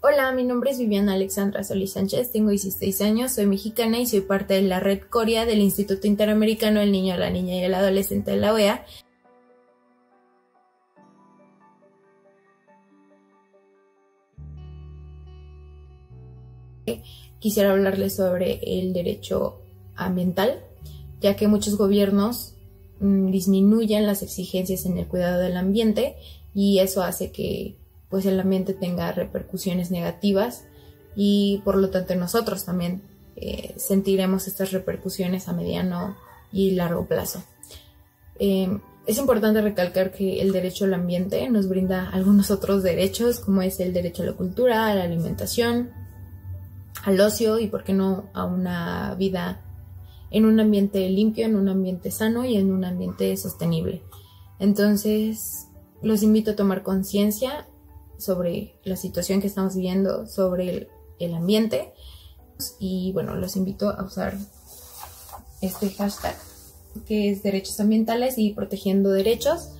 Hola, mi nombre es Viviana Alexandra Solís Sánchez, tengo 16 años, soy mexicana y soy parte de la Red Corea del Instituto Interamericano del Niño, la Niña y el Adolescente de la OEA. Quisiera hablarles sobre el derecho ambiental, ya que muchos gobiernos disminuyen las exigencias en el cuidado del ambiente y eso hace que pues el ambiente tenga repercusiones negativas y por lo tanto nosotros también sentiremos estas repercusiones a mediano y largo plazo. Es importante recalcar que el derecho al ambiente nos brinda algunos otros derechos, como es el derecho a la cultura, a la alimentación, al ocio y, por qué no, a una vida en un ambiente limpio, en un ambiente sano y en un ambiente sostenible. Entonces, los invito a tomar conciencia sobre la situación que estamos viviendo, sobre el ambiente. Y bueno, los invito a usar este hashtag que es derechos ambientales y protegiendo derechos.